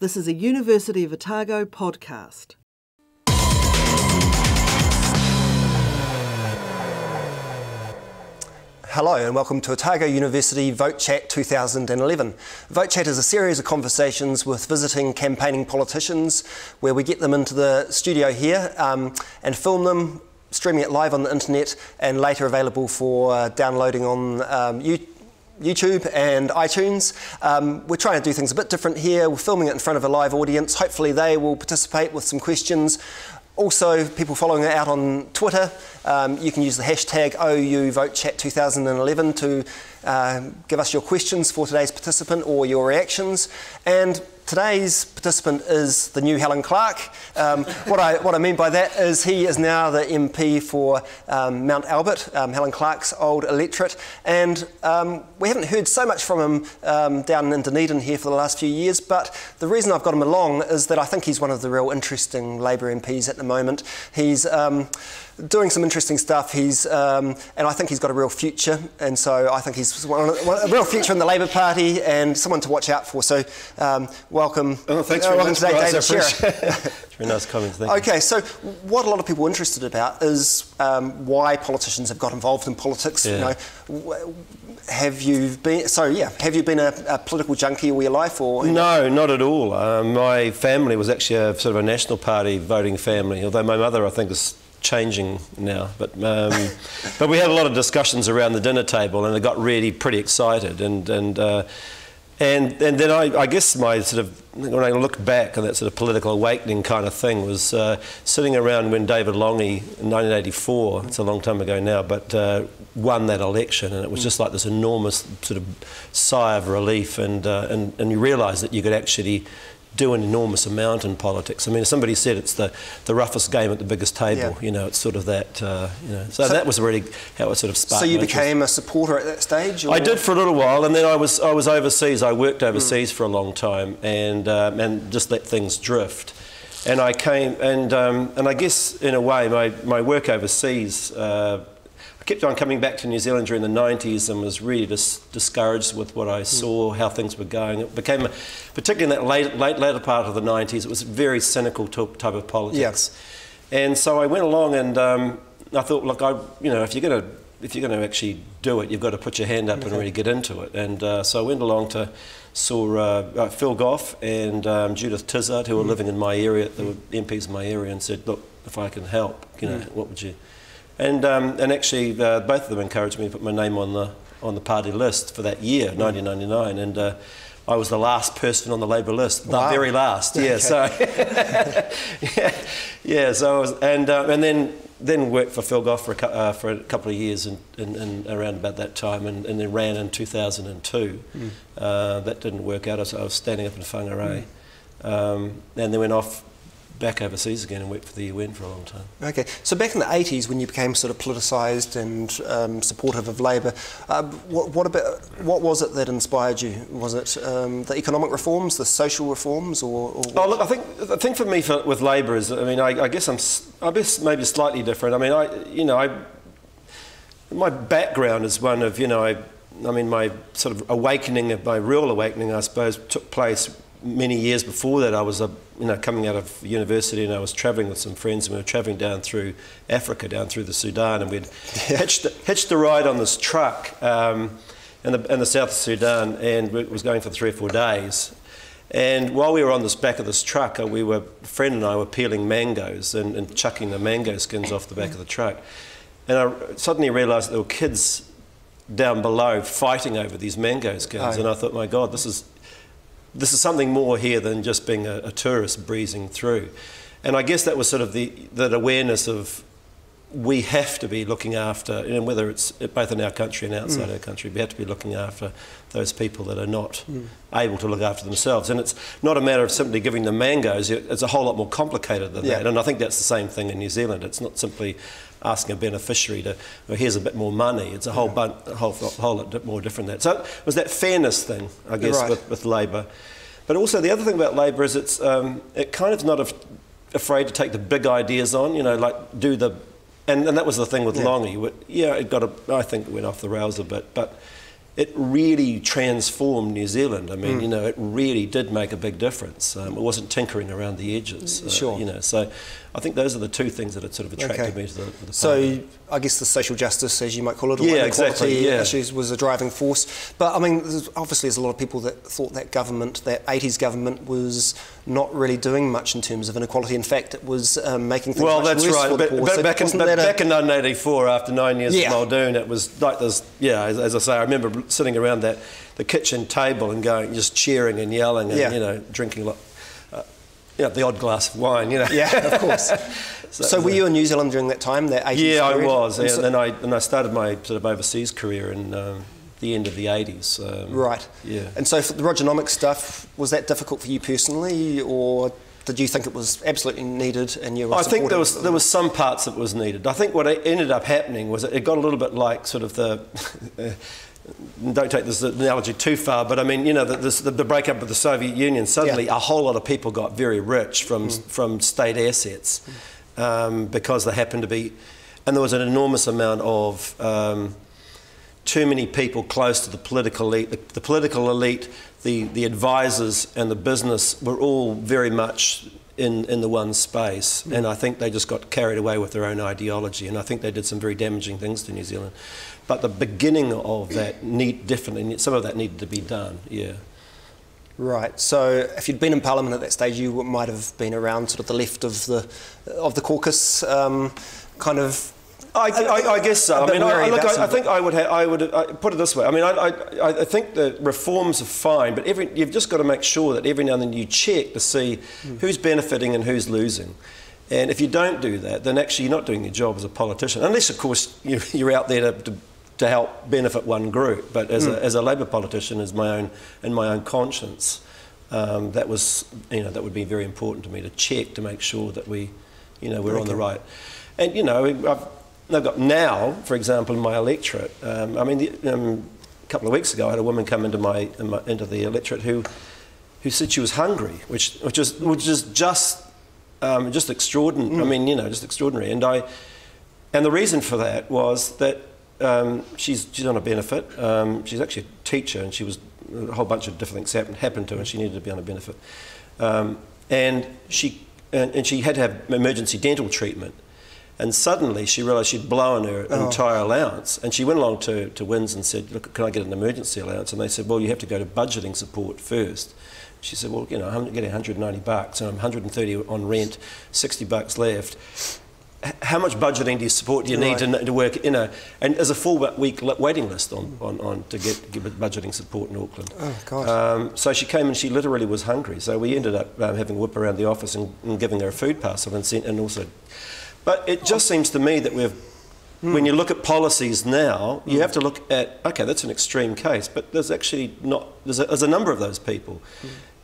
This is a University of Otago podcast. Hello and welcome to Otago University Vote Chat 2011. Vote Chat is a series of conversations with visiting campaigning politicians where we get them into the studio here and film them, streaming it live on the internet and later available for downloading on YouTube and iTunes. We're trying to do things a bit different here. We're filming it in front of a live audience. Hopefully they will participate with some questions. Also, people following it out on Twitter, you can use the hashtag OUVoteChat2011 to give us your questions for today's participant or your reactions. And today's participant is the new Helen Clark. What I mean by that is he is now the MP for Mount Albert, Helen Clark's old electorate. And we haven't heard so much from him down in Dunedin here for the last few years, but the reason I've got him along is that I think he's one of the real interesting Labour MPs at the moment. He's doing some interesting stuff, and I think he's got a real future, and so I think he's a real future in the Labour Party and someone to watch out for. So welcome. Oh, thanks very much, David. It's very nice coming. Okay, so what a lot of people are interested about is why politicians have got involved in politics. Yeah. You know, have you been a political junkie all your life, or no? Not at all. My family was actually a sort of a National Party voting family, although my mother, I think, is changing now, but but we had a lot of discussions around the dinner table, and it got really pretty excited, and then I guess my sort of, when I look back on that sort of political awakening kind of thing, was sitting around when David Lange in 1984, it's a long time ago now, but won that election, and it was just like this enormous sort of sigh of relief, and you realise that you could actually do an enormous amount in politics. I mean, somebody said it's the roughest game at the biggest table. Yeah. You know, it's sort of that. You know, so that was really how it sort of sparked. So you became a supporter at that stage? Or? I did for a little while, and then I was overseas. I worked overseas for a long time, and just let things drift. And I came, and I guess in a way my work overseas. I kept on coming back to New Zealand during the 90s and was really discouraged with what I saw, how things were going. It became, particularly in that later part of the 90s, it was a very cynical type of politics. Yeah. And so I went along, and I thought, look, you know, if you're going to actually do it, you've got to put your hand up and really get into it. And so I went along to saw Phil Goff and Judith Tizard, who were living in my area, they were MPs in my area, and said, look, if I can help, you know, what would you? And actually, both of them encouraged me to put my name on the party list for that year, 1999, and I was the last person on the Labour list, the very last. Yeah, okay. So so I was, and then worked for Phil Goff for a couple of years in around about that time, and then ran in 2002. That didn't work out. I was standing up in Whangarei, and then went off back overseas again and worked for the UN for a long time. Okay, so back in the 80s when you became sort of politicised and supportive of Labour, what was it that inspired you? Was it the economic reforms, the social reforms, or what? Oh look, I think for me with Labour is, I mean, I guess I guess maybe slightly different. I mean, my background is one of, you know, I mean, my sort of awakening, my real awakening, I suppose, took place many years before that. I was coming out of university, and I was travelling with some friends, and we were travelling down through Africa, down through the Sudan, and we'd hitched a ride on this truck in the south of Sudan, and it was going for 3 or 4 days. And while we were on this back of this truck, a friend and I were peeling mangoes and chucking the mango skins off the back of the truck, and I suddenly realised that there were kids down below fighting over these mango skins, and I thought, my God, this is something more here than just being a tourist breezing through. And I guess that was sort of that awareness of, we have to be looking after, and you know, whether it's both in our country and outside our country, we have to be looking after those people that are not able to look after themselves. And it's not a matter of simply giving them mangoes, it's a whole lot more complicated than that. And I think that's the same thing in New Zealand. It's not simply asking a beneficiary to, well, here's a bit more money. It's a whole lot more different than that. So it was that fairness thing, I guess, with Labour. But also the other thing about Labour is it's it kind of not afraid to take the big ideas on, you know, like do the... And that was the thing with Lange. Yeah, it got I think it went off the rails a bit, but it really transformed New Zealand. I mean, you know, it really did make a big difference. It wasn't tinkering around the edges. You know, so I think those are the two things that had sort of attracted me to the party. So I guess the social justice, as you might call it, or inequality issues was a driving force. But I mean, obviously there's a lot of people that thought that government, that 80s government, was not really doing much in terms of inequality. In fact, it was making things worse for the poor. So back in 1984, after 9 years at Muldoon, it was like this, as I say, I remember sitting around that the kitchen table and going, just cheering and yelling and, you know, drinking the odd glass of wine, you know. Yeah, of course. So were you in New Zealand during that time, that 80s period? I was, and I started my sort of overseas career in the end of the 80s. Right. Yeah. And so for the Rogernomics stuff, was that difficult for you personally, or did you think it was absolutely needed and you were supportive? I think there was some parts that was needed. I think what ended up happening was it got a little bit like sort of the... Don't take this analogy too far, but I mean, you know, the breakup of the Soviet Union, suddenly a whole lot of people got very rich from state assets because they happened to be... And there was an enormous amount of too many people close to the political elite. The political elite, the advisors and the business were all very much in the one space, and I think they just got carried away with their own ideology, and I think they did some very damaging things to New Zealand. But the beginning of that some of that needed to be done, Right. So if you'd been in Parliament at that stage, you might have been around sort of the left of the caucus, kind of. I guess so. I mean, I put it this way. I mean, I think the reforms are fine, but you've just got to make sure that every now and then you check to see who's benefiting and who's losing. And if you don't do that, then actually you're not doing your job as a politician, unless, of course, you're out there to help benefit one group. But as a Labour politician, in my own conscience, that was, you know, that would be very important to me to check to make sure that we, you know, we're on the right. And you know, I've got now, for example, in my electorate. I mean, a couple of weeks ago, I had a woman come into the electorate who said she was hungry, which is just extraordinary. I mean, you know, just extraordinary. And the reason for that was that she's on a benefit. She's actually a teacher, and a whole bunch of different things happened to her, and she needed to be on a benefit. And she had to have emergency dental treatment. And suddenly she realised she'd blown her entire allowance. And she went along to Wins and said, look, can I get an emergency allowance? And they said, well, you have to go to budgeting support first. She said, well, you know, I'm getting 190 bucks and I'm 130 on rent, 60 bucks left. How much budgeting do you need to work, you know? And there's a 4-week waiting list to get budgeting support in Auckland. Oh, gosh. So she came and she literally was hungry. So we ended up having a whip around the office and giving her a food parcel and also... But it just seems to me that when you look at policies now, you have to look at, okay, that's an extreme case, but there's actually there's a number of those people.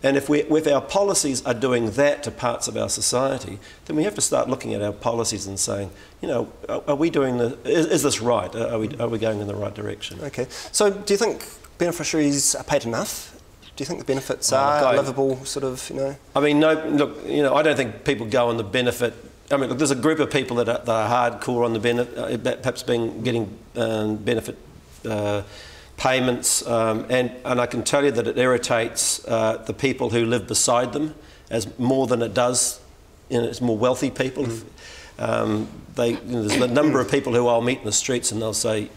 And if our policies are doing that to parts of our society, then we have to start looking at our policies and saying, you know, are we doing is this right? Are we going in the right direction? Okay. So do you think beneficiaries are paid enough? Do you think the benefits are livable, sort of, you know? I mean, no, look, you know, I don't think people go on the benefit. I mean, look, there's a group of people that are hardcore on the benefit, perhaps getting benefit payments, and I can tell you that it irritates the people who live beside them as more than it does, you know, it's more wealthy people. You know, there's a number of people who I'll meet in the streets and they'll say,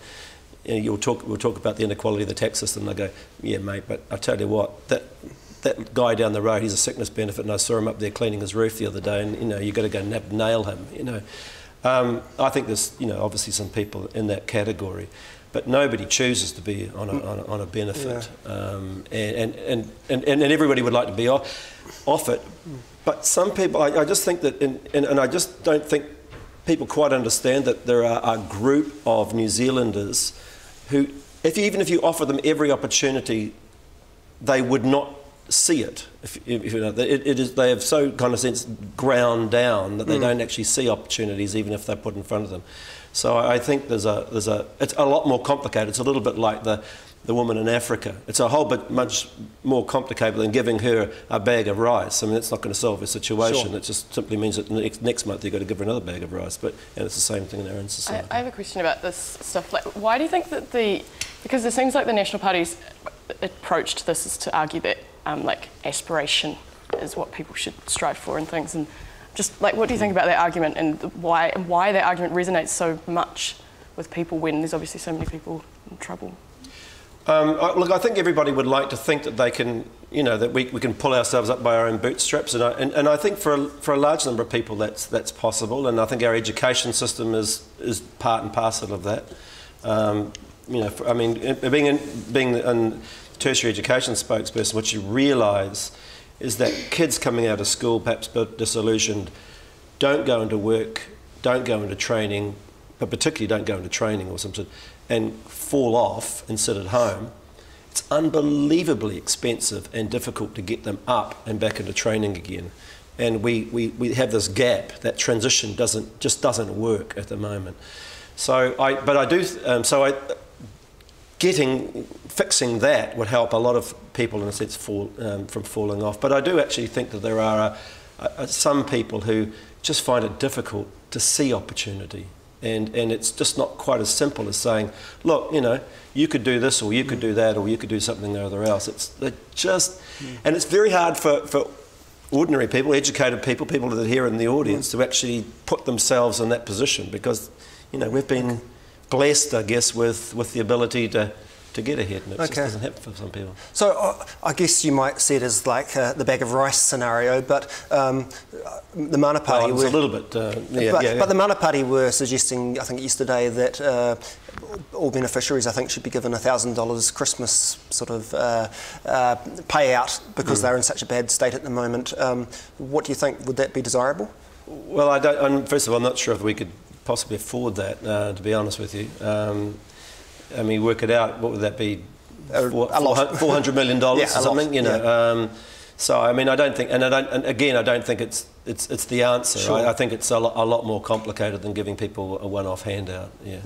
you know, we'll talk about the inequality of the tax system, and I go, yeah, mate, but I tell you what, that guy down the road, he's a sickness benefit, and I saw him up there cleaning his roof the other day, and, you know, you've got to go nail him, you know. I think there's, you know, obviously some people in that category, but nobody chooses to be on a benefit. Yeah. And everybody would like to be off it, but some people, I just think that, and I just don't think people quite understand that there are a group of New Zealanders who, even if you offer them every opportunity, they would not see it. If you know, they have so kind of sense ground down that they don't actually see opportunities, even if they're put in front of them. So I think it's a lot more complicated. It's a little bit like the the woman in Africa. It's a whole bit much more complicated than giving her a bag of rice. I mean, that's not going to solve her situation. Sure. It just simply means that next month you've got to give her another bag of rice. But and it's the same thing in our own society. I have a question about this stuff. Like, why do you think that because it seems like the National Party's approach to this is to argue that like aspiration is what people should strive for and things. And just like, what do you think about that argument and why that argument resonates so much with people when there's obviously so many people in trouble? Look, I think everybody would like to think that they can, you know, that we can pull ourselves up by our own bootstraps, and I think for a large number of people that's possible, and I think our education system is part and parcel of that. You know, I mean, being in tertiary education spokesperson, what you realise is that kids coming out of school, perhaps a bit disillusioned, don't go into work, don't go into training, but particularly don't go into training or something, and fall off and sit at home. It's unbelievably expensive and difficult to get them up and back into training again. And we have this gap. That transition just doesn't work at the moment. So fixing that would help a lot of people in a sense from falling off. But I do actually think that there are some people who just find it difficult to see opportunity. And it's just not quite as simple as saying, look, you know, you could do this or you could do that or you could do something or other else. And it's very hard for ordinary people, educated people, people that are here in the audience to actually put themselves in that position because, you know, we've been blessed, I guess, with the ability to get ahead, and it just doesn't happen for some people. So I guess you might see it as like the bag of rice scenario, but the Mana Party were... a little bit... But the Mana Party were suggesting, I think yesterday, that all beneficiaries, I think, should be given $1,000 Christmas sort of payout because they're in such a bad state at the moment. What do you think? Would that be desirable? Well, first of all, I'm not sure if we could possibly afford that, to be honest with you. I mean, work it out. What would that be? $400 million or something, you know. Yeah. So I mean, I don't think, I don't think it's the answer. Sure. I think it's a lot more complicated than giving people a one-off handout. Yeah.